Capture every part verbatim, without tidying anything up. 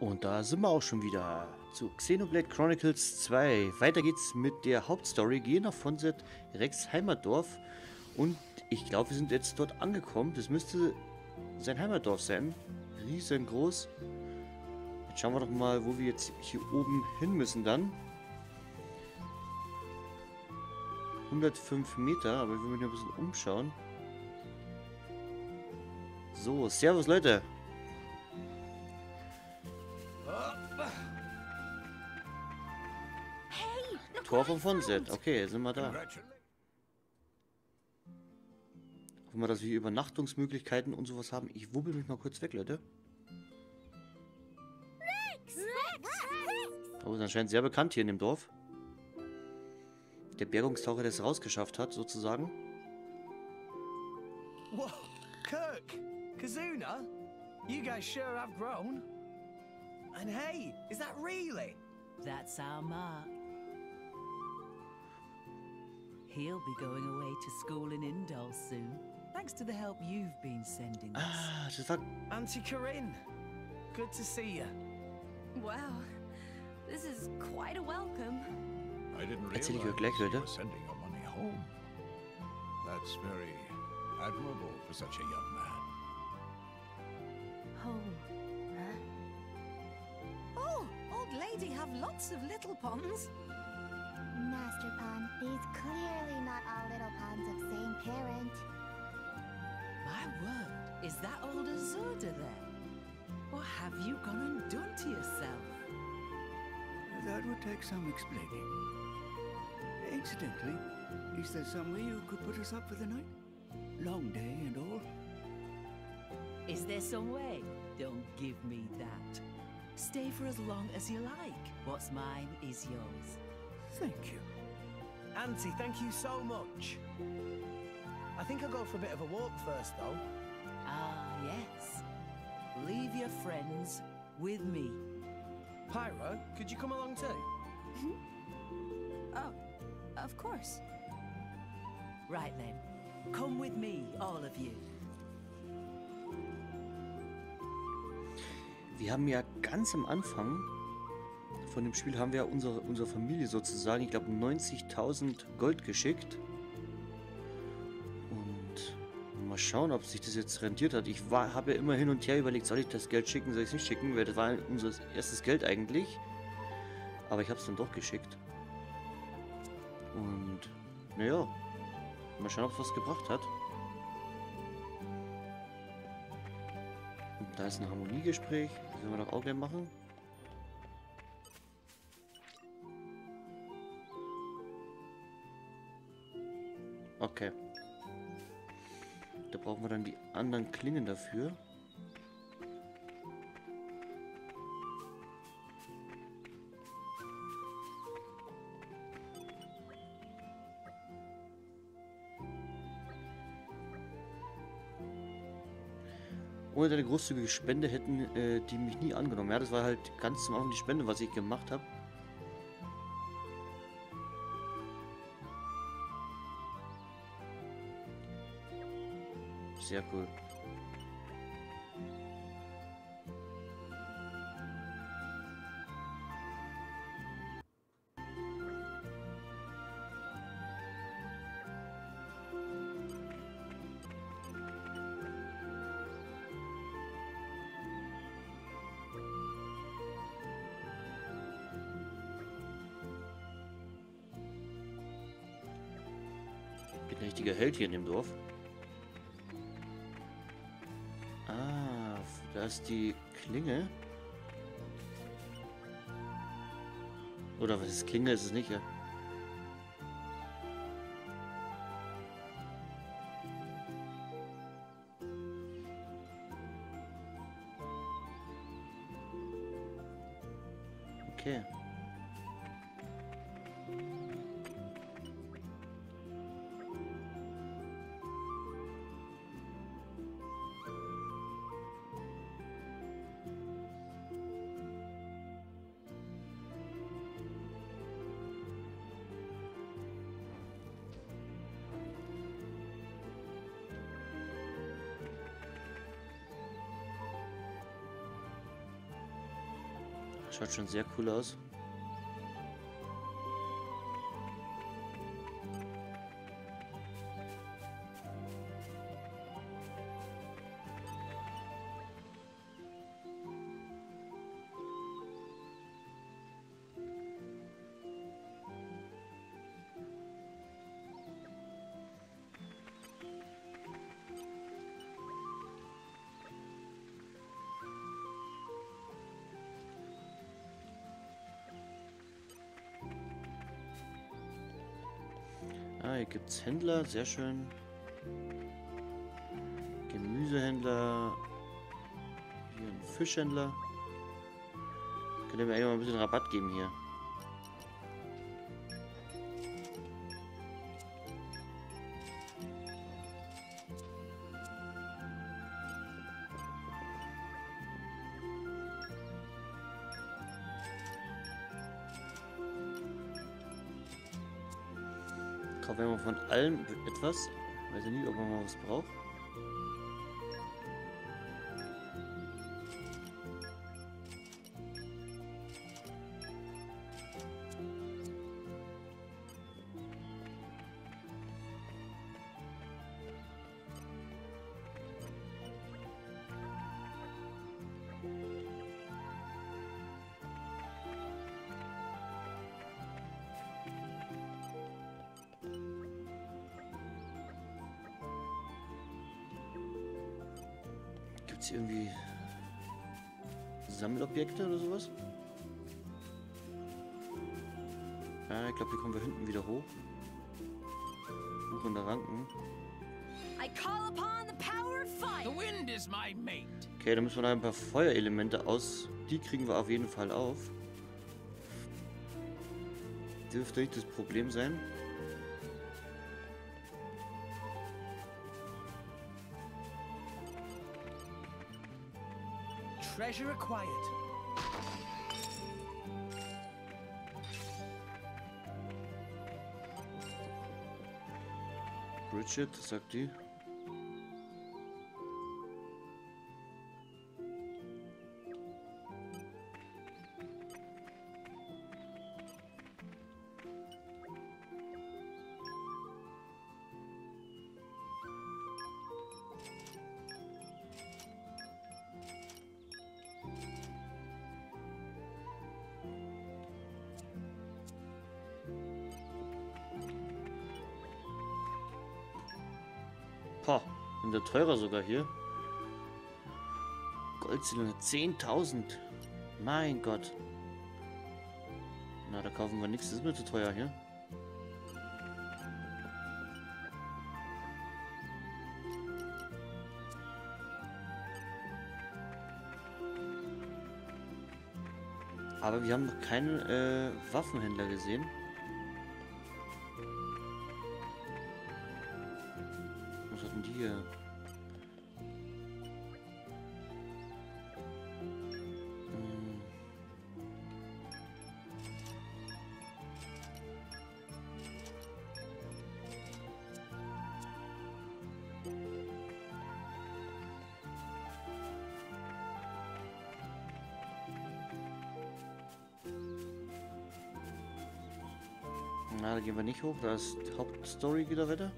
Und da sind wir auch schon wieder zu Xenoblade Chronicles zwei. Weiter geht's mit der Hauptstory. Gehen nach Fonset, Rex Heimatdorf. Und ich glaube, wir sind jetzt dort angekommen. Das müsste sein Heimatdorf sein. Riesengroß. Jetzt schauen wir doch mal, wo wir jetzt hier oben hin müssen dann. hundertfünf Meter, aber wir müssen hier ein bisschen umschauen. So, servus Leute. Tor von Fonset. Okay, sind wir da. Guck mal, dass wir Übernachtungsmöglichkeiten und sowas haben. Ich wubbel mich mal kurz weg, Leute. Rex, Rex, Rex. Oh, ist anscheinend sehr bekannt hier in dem Dorf. Der Bergungstaucher, der es rausgeschafft hat, sozusagen. Wow, Kirk, Kazuna, you guys sure have grown. And hey, is that really? That's our mark. He'll be going away to school in Indal soon, thanks to the help you've been sending us. Ah, just like Auntie Corinne, good to see you. Wow, this is quite a welcome. I didn't realize you were sending your money home. That's very admirable for such a young man. Home, huh? Oh, old lady have lots of little ponds. Master Pond, these clearly not all little ponds of same parent. My word, is that old Azurda there? What have you gone and done to yourself? That would take some explaining. Incidentally, is there somewhere you could put us up for the night? Long day and all. Is there some way? Don't give me that. Stay for as long as you like. What's mine is yours. Thank you. Auntie, thank you so much. I think I'll go for a bit of a walk first, though. Ah, yes. Leave your friends with me. Pyra, could you come along too? Oh, of course. Right then. Come with me, all of you. Wir haben ja ganz am Anfang von dem Spiel haben wir ja unsere, unsere Familie sozusagen, ich glaube, neunzigtausend Gold geschickt. Und mal schauen, ob sich das jetzt rentiert hat. Ich habe ja immer hin und her überlegt, soll ich das Geld schicken, soll ich es nicht schicken, weil das war unser erstes Geld eigentlich. Aber ich habe es dann doch geschickt. Und naja, mal schauen, ob es was gebracht hat. Und da ist ein Harmoniegespräch, das werden wir doch auch gleich machen. Okay. Da brauchen wir dann die anderen Klingen dafür. Ohne deine großzügige Spende hätten äh, die mich nie angenommen. Ja, das war halt ganz zum Anfang die Spende, was ich gemacht habe. Sehr cool. Bin ein richtiger Held hier in dem Dorf. Da ist die Klinge. Oder was ist Klinge? Ist es nicht, ja? Okay. Schaut schon sehr cool aus. Ah, hier gibt es Händler, sehr schön. Gemüsehändler. Hier ein Fischhändler. Könnt ihr mir eigentlich mal ein bisschen Rabatt geben hier. Wenn man von allem etwas, weiß ich nicht, ob man mal was braucht. Irgendwie Sammelobjekte oder sowas. Ja, ich glaube, hier kommen wir hinten wieder hoch. Hoch in der Ranken. Okay, da müssen wir noch ein paar Feuerelemente aus. Die kriegen wir auf jeden Fall auf. Dürfte nicht das Problem sein. Treasure acquired. Bridget, sagt die. Und der teurer sogar hier. Goldzylindern zehntausend. Mein Gott. Na, da kaufen wir nichts. Das ist mir zu teuer hier. Aber wir haben noch keinen äh, Waffenhändler gesehen. Hier. Hm. Na, da gehen wir nicht hoch, da ist die Hauptstory wieder weiter.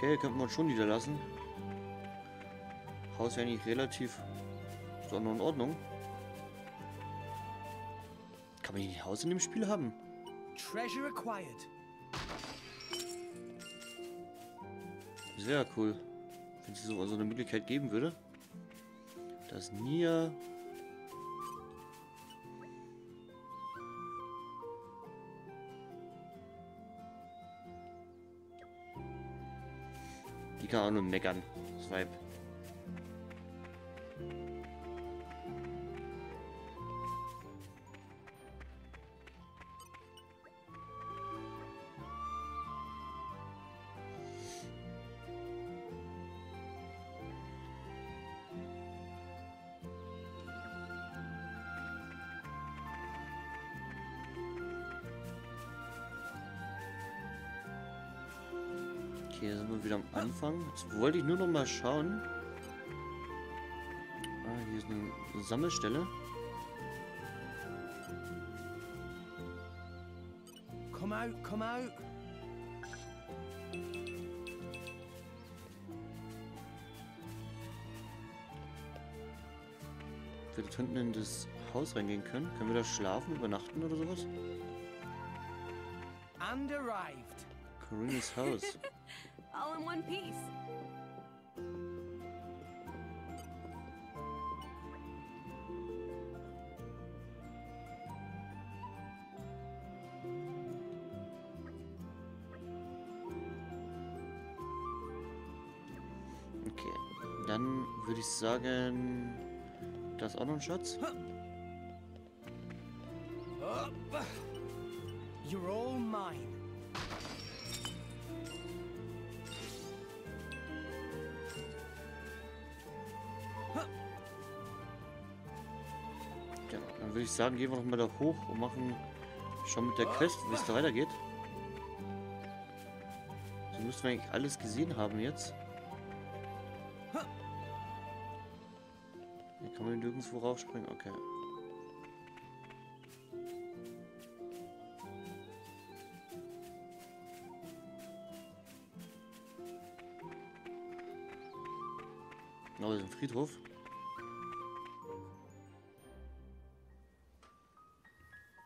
Okay, könnten wir uns schon niederlassen. Haus ja nicht relativ. Ist doch noch in Ordnung. Kann man nicht ein Haus in dem Spiel haben? Treasure acquired. Sehr cool. Wenn es so, so eine Möglichkeit geben würde. Das Nia. Ich kann auch nur meckern, das Vibe. Okay, sind wir wieder am Anfang. Jetzt wollte ich nur noch mal schauen. Ah, hier ist eine Sammelstelle. Come out, come out. Vielleicht könnten wir in das Haus reingehen können. Können wir da schlafen, übernachten oder sowas? And arrived. Corinne's house. All in one piece. Okay, dann würde ich sagen, das ist auch noch ein Schatz. You're all mine. Ja, dann würde ich sagen, gehen wir noch mal da hoch und machen schon mit der Quest, wie es da weitergeht. So müssen wir eigentlich alles gesehen haben jetzt. Hier kann man nirgendwo raufspringen, okay. Genau, das ist ein Friedhof.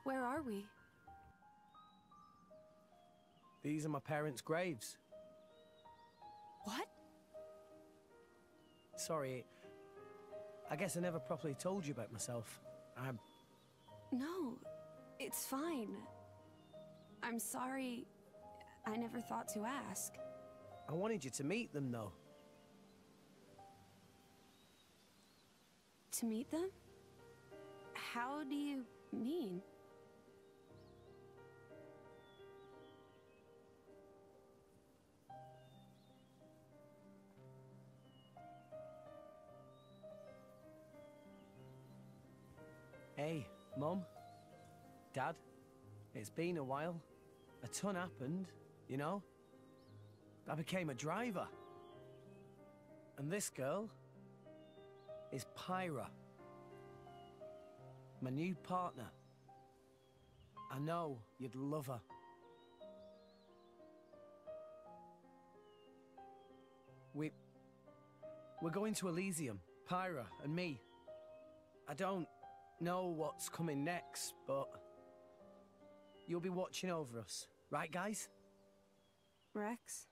Where are we? These are my parents' graves. What? Sorry. I guess I never properly told you about myself. I'm... No, it's fine. I'm sorry. I never thought to ask. I wanted you to meet them, though. To meet them? How do you mean? Hey, Mom, Dad, it's been a while. A ton happened, you know? I became a driver. And this girl is Pyra. My new partner. I know you'd love her. We... We're going to Elysium, Pyra and me. I don't... know what's coming next, but you'll be watching over us, right guys? Rex?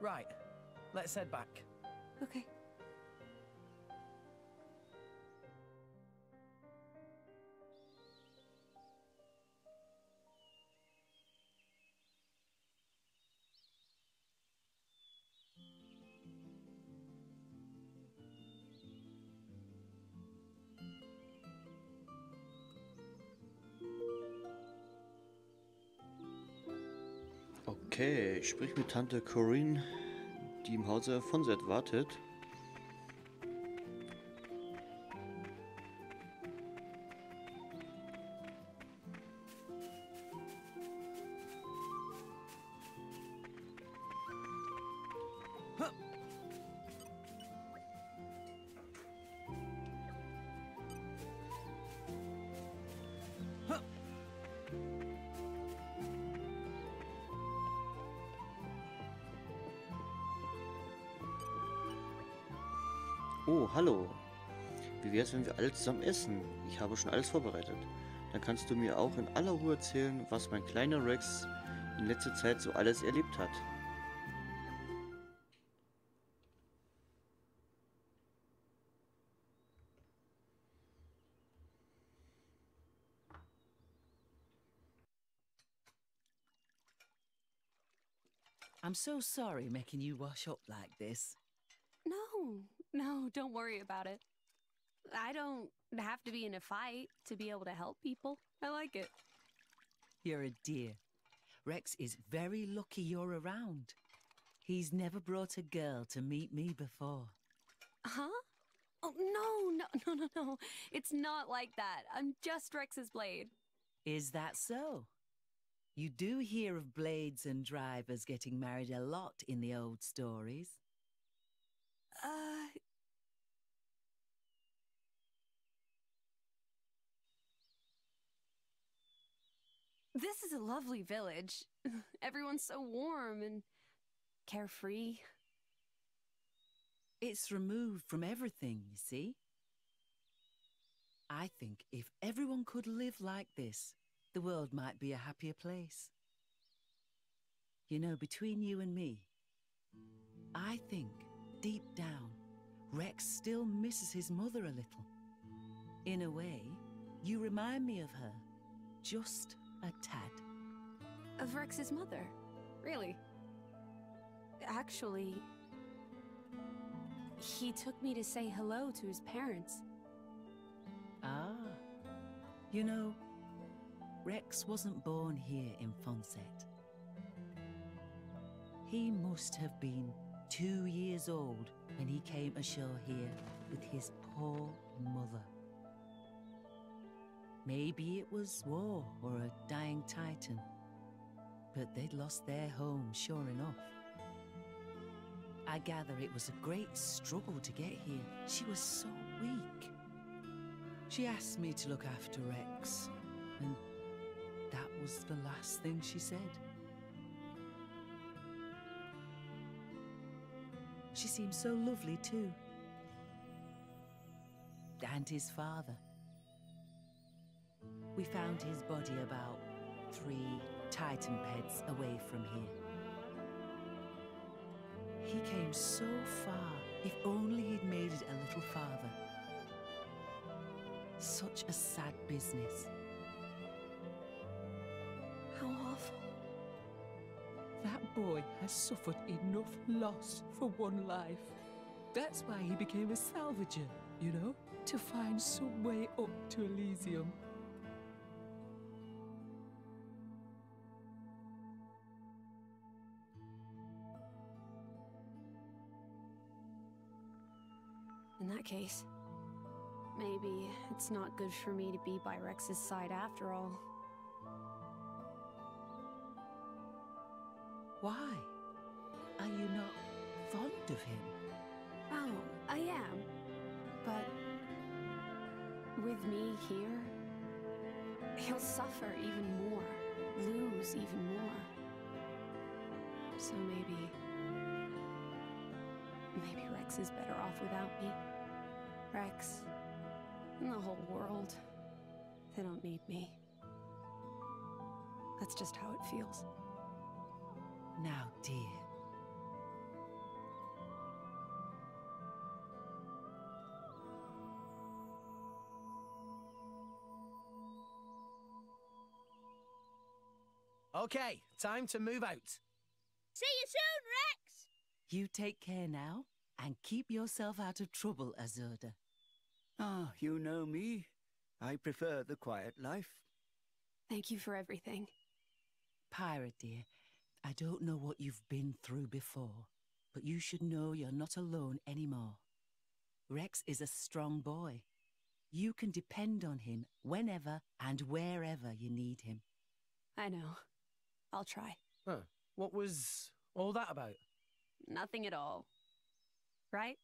Right, let's head back. Okay. Okay, ich sprich mit Tante Corinne, die im Hause Fonset wartet. Oh, hallo. Wie wär's, wenn wir alle zusammen essen? Ich habe schon alles vorbereitet. Dann kannst du mir auch in aller Ruhe erzählen, was mein kleiner Rex in letzter Zeit so alles erlebt hat. I'm so sorry making you wash up like this. No. No, don't worry about it. I don't have to be in a fight to be able to help people. I like it. You're a dear. Rex is very lucky you're around. He's never brought a girl to meet me before. Huh? No, no, no, no, no, no. It's not like that. I'm just Rex's blade. Is that so? You do hear of blades and drivers getting married a lot in the old stories. Uh... This is a lovely village. Everyone's so warm and carefree. It's removed from everything, you see. I think if everyone could live like this, the world might be a happier place. You know, between you and me, I think, deep down, Rex still misses his mother a little. In a way, you remind me of her, just a tad. Of Rex's mother? Really? Actually, he took me to say hello to his parents. Ah. You know, Rex wasn't born here in Fonset. He must have been two years old when he came ashore here with his poor mother. Maybe it was war or a dying titan, but they'd lost their home, sure enough. I gather it was a great struggle to get here. She was so weak. She asked me to look after Rex, and that was the last thing she said. She seemed so lovely too. And his father. We found his body about three titan peds away from here. He came so far, if only he'd made it a little farther. Such a sad business. How awful. That boy has suffered enough loss for one life. That's why he became a salvager, you know? To find some way up to Elysium. In that case, maybe it's not good for me to be by Rex's side after all. Why? Are you not fond of him? Oh, I am. But with me here, he'll suffer even more, lose even more. So maybe... maybe Rex is better off without me. Rex, and the whole world, they don't need me. That's just how it feels. Now, dear. Okay, time to move out. See you soon, Rex! You take care now, and keep yourself out of trouble, Azurda. Ah, you know me. I prefer the quiet life. Thank you for everything. Pyra, dear, I don't know what you've been through before, but you should know you're not alone anymore. Rex is a strong boy. You can depend on him whenever and wherever you need him. I know. I'll try. Huh. What was all that about? Nothing at all. Right?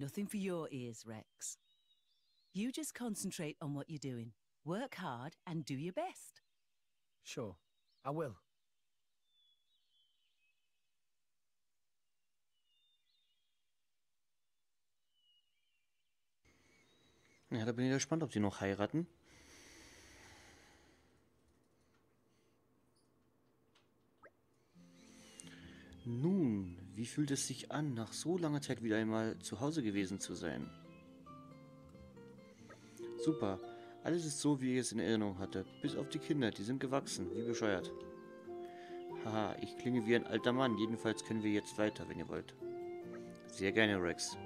Nothing for your ears, Rex. You just concentrate on what you're doing. Work hard and do your best. Sure, I will. Ja, da bin ich ja gespannt, ob die noch heiraten. Nun, wie fühlt es sich an, nach so langer Zeit wieder einmal zu Hause gewesen zu sein? Super, alles ist so, wie ich es in Erinnerung hatte. Bis auf die Kinder, die sind gewachsen, wie bescheuert. Haha, ich klinge wie ein alter Mann, jedenfalls können wir jetzt weiter, wenn ihr wollt. Sehr gerne, Rex.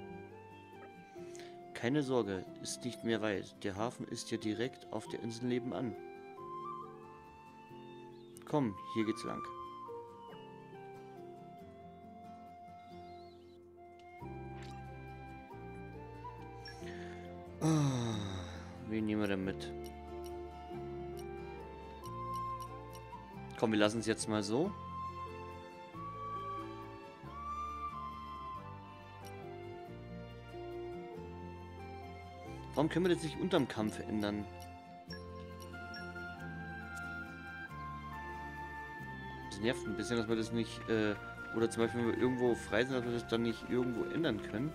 Keine Sorge, ist nicht mehr weit. Der Hafen ist ja direkt auf der Insel nebenan. Komm, hier geht's lang. Wen nehmen wir denn mit? Komm, wir lassen es jetzt mal so. Warum können wir das nicht unterm Kampf ändern? Das nervt ein bisschen, dass wir das nicht, äh, oder zum Beispiel, wenn wir irgendwo frei sind, dass wir das dann nicht irgendwo ändern können.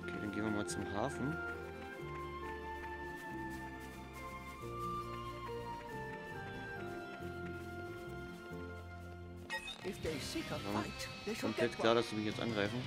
Okay, dann gehen wir mal zum Hafen. Ja, komplett klar, dass sie mich jetzt angreifen.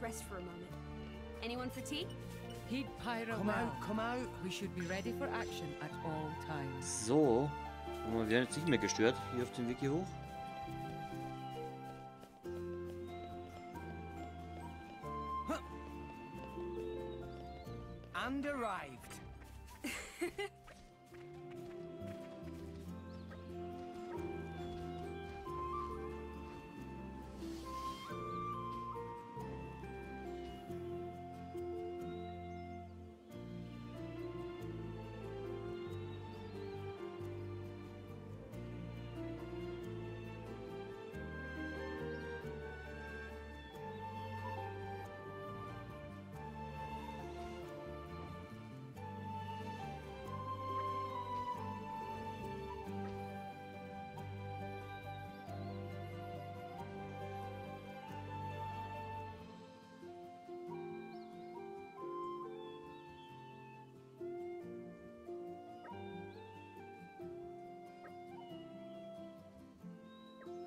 Rest for a moment. Anyone for tea? Heed Pyra. Come out, come out. We should be ready for action at all times. So, wir werden jetzt nicht mehr gestört. Hier auf den Weg hier hoch. And arrived.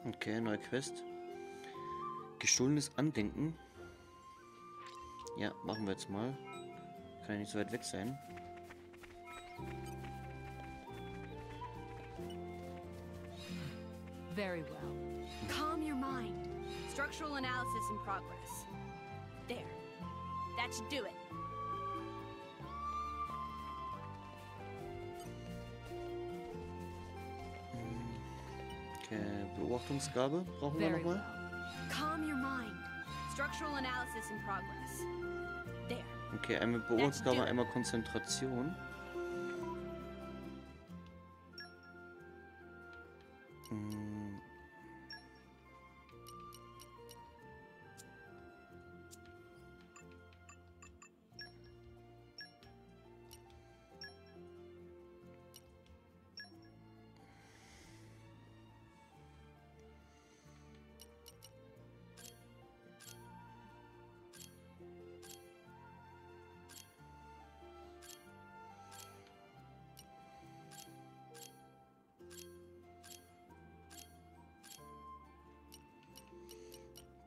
Okay, neue Quest. Gestohlenes Andenken. Ja, machen wir jetzt mal. Kann ja nicht so weit weg sein. Very well. Calm your mind. Structural analysis in progress. There. That should do it. Beobachtungsgabe brauchen wir nochmal. Okay, einmal Beobachtungsgabe, einmal Konzentration. Hm.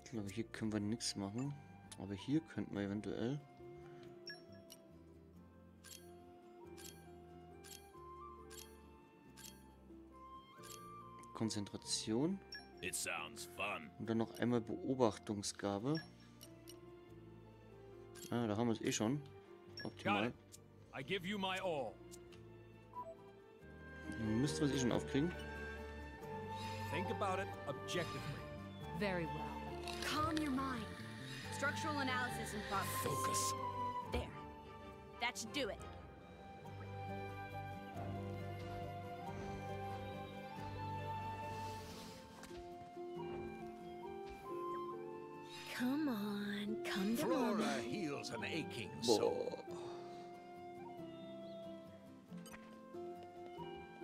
Ich glaube, hier können wir nichts machen, aber hier könnten wir eventuell... Konzentration. It sounds fun. Und dann noch einmal Beobachtungsgabe. Ah, da haben wir es eh schon. Optimal. I give you my all. Müssten wir es eh schon aufkriegen. Think about it objectively. Very well. Calm your mind. Structural analysis in process. Focus. There. That should do it. Come on, come to Flora mama. Heals an aching soul.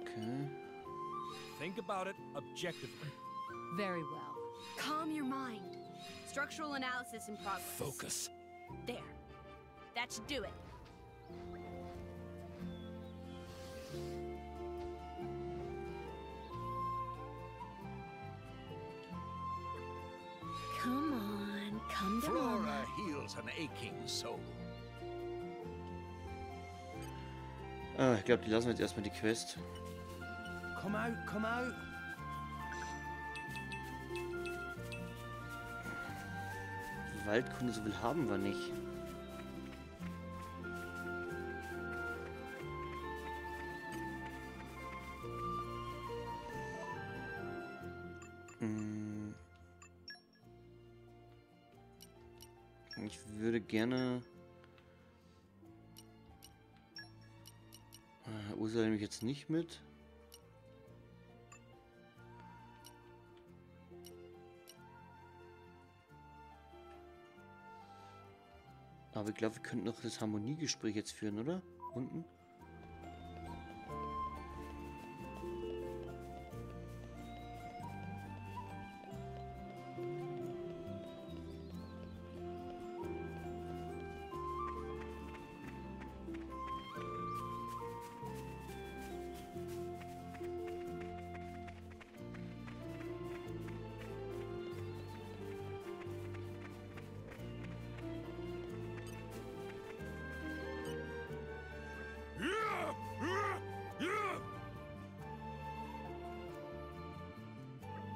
Okay. Think about it objectively. Very well. Calm your mind. Structural analysis in progress. Focus. There. That should do it. Come on. Flora heals an aching soul. Ah, ich glaube, die lassen wir jetzt erstmal die Quest. Come out, come out. Die Waldkunde, so viel haben wir nicht. Ich würde gerne... Uh, Ursula nehme ich jetzt nicht mit. Aber ich glaube, wir könnten noch das Harmoniegespräch jetzt führen, oder? Unten?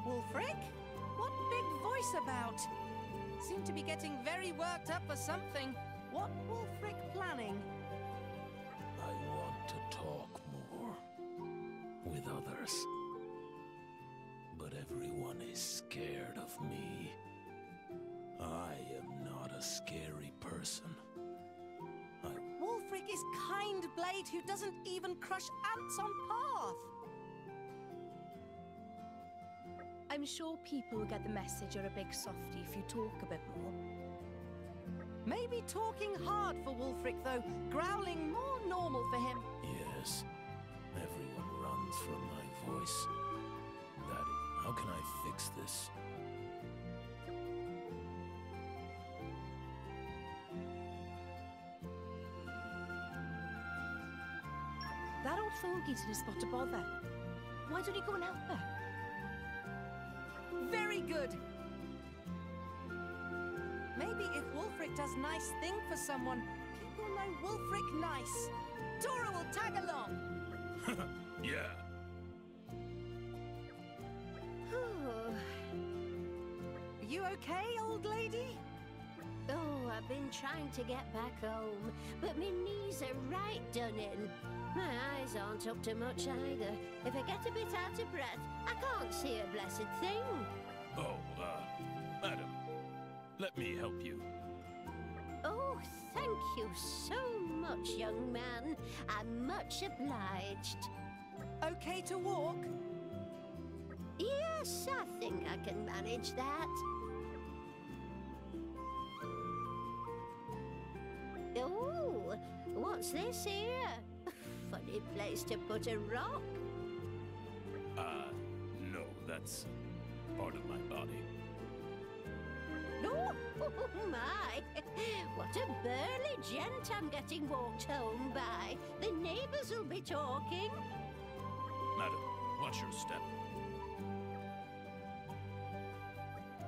Wolfric? What big voice about? Seem to be getting very worked up for something. What Wolfric planning? I want to talk more with others. But everyone is scared of me. I am not a scary person. I... Wolfric is kind blade who doesn't even crush ants on path. I'm sure people will get the message you're a big softy if you talk a bit more. Maybe talking hard for Wolfric, though. Growling more normal for him. Yes. Everyone runs from my voice. Daddy, how can I fix this? That old fogey's in a spot to bother. Why don't you go and help her? Very good. Maybe if Wolfric does nice thing for someone, people know Wolfric nice. Dora will tag along. Yeah. You okay, old lady? Oh, I've been trying to get back home, but my knees are right done in. My eyes aren't up to much either. If I get a bit out of breath, I can't see a blessed thing. Oh, uh, madam, let me help you. Oh, thank you so much, young man. I'm much obliged. Okay to walk? Yes, I think I can manage that. Oh, what's this here? Funny place to put a rock. Uh, no, that's part of my body. Oh, my! What a burly gent I'm getting walked home by. The neighbors will be talking. Madam, watch your step.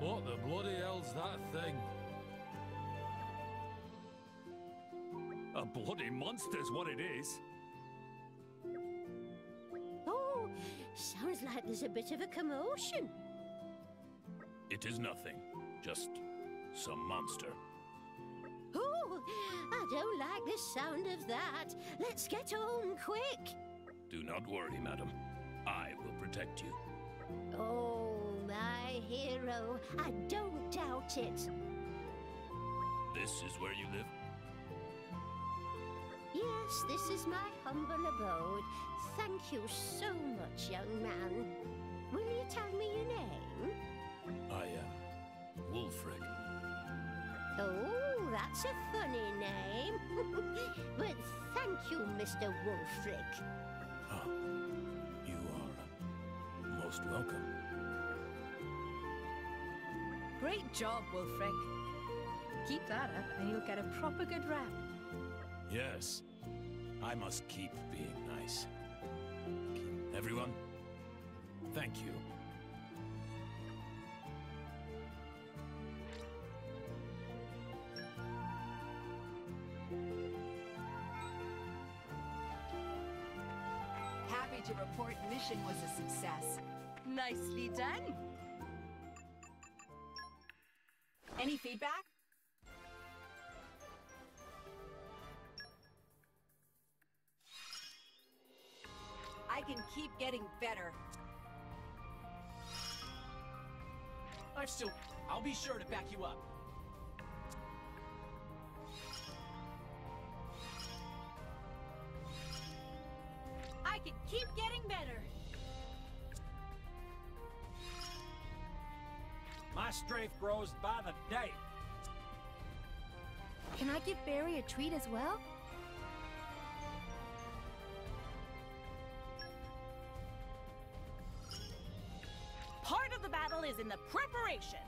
What the bloody hell's that thing? A bloody monster's what it is. Sounds like there's a bit of a commotion. It is nothing. Just some monster. Oh, I don't like the sound of that. Let's get home quick. Do not worry, madam. I will protect you. Oh, my hero, I don't doubt it. This is where you live? Yes, this is my humble abode. Thank you so much, young man. Will you tell me your name? I am Wolfric. Oh, that's a funny name. But thank you, Mister Wolfric. Ah, you are most welcome. Great job, Wolfric. Keep that up and you'll get a proper good rap. Yes. I must keep being nice. Everyone, thank you. Happy to report mission was a success. Nicely done. Any feedback? I can keep getting better. I'm still... I'll be sure to back you up. I can keep getting better. My strength grows by the day. Can I give Barry a treat as well? Is in the preparation.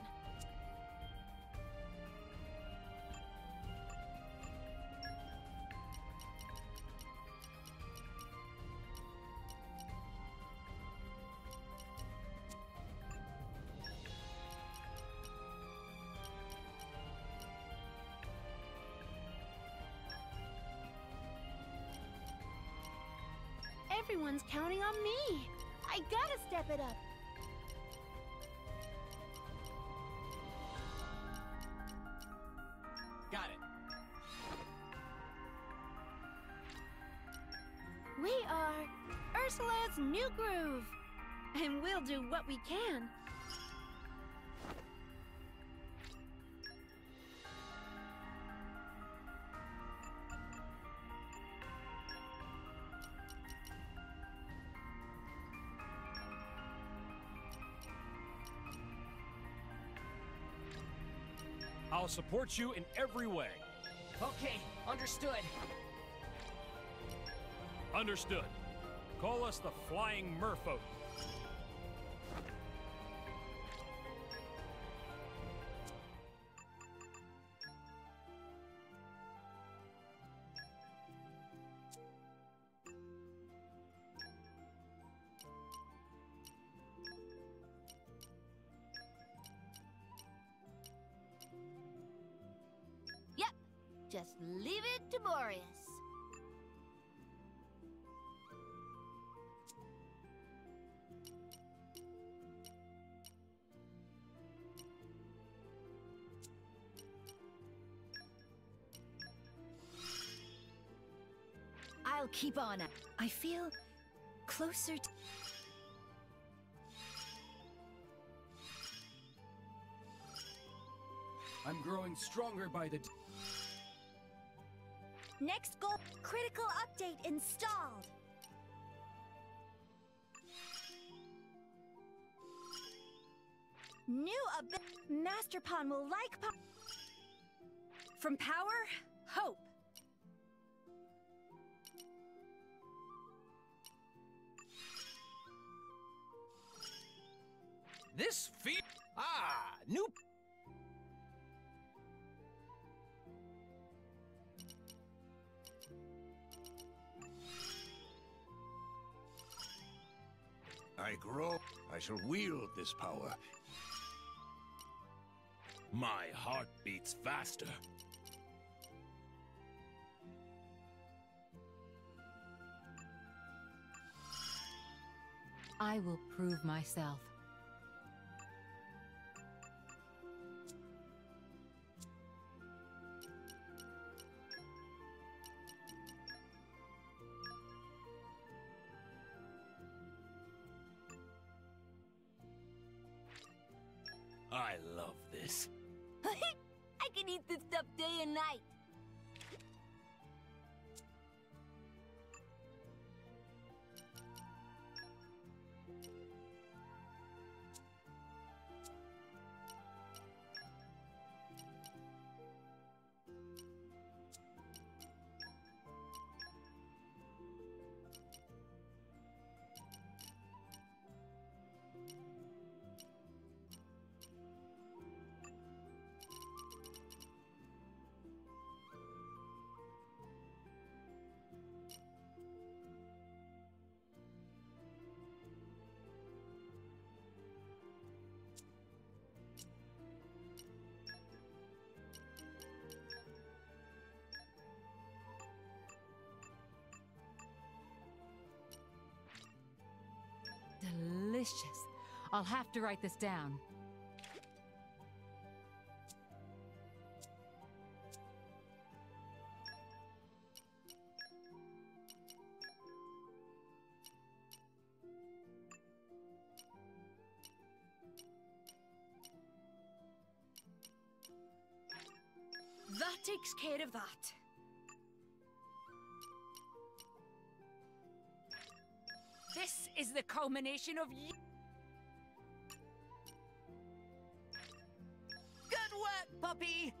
Everyone's counting on me. I gotta step it up. New groove, and we'll do what we can. I'll support you in every way. Okay, understood. Understood. Call us the Flying Merfolk. Yep, just leave it to Boreas. Keep on. I feel closer to... I'm growing stronger by the... Next goal. Critical update installed. New update. Master Pawn will like... Pa From power, hope. This feed ah new I grow. I shall wield this power. My heart beats faster. I will prove myself. I love this. I can eat this stuff day and night. Delicious. I'll have to write this down. That takes care of that. This is the culmination of you. Good work, puppy!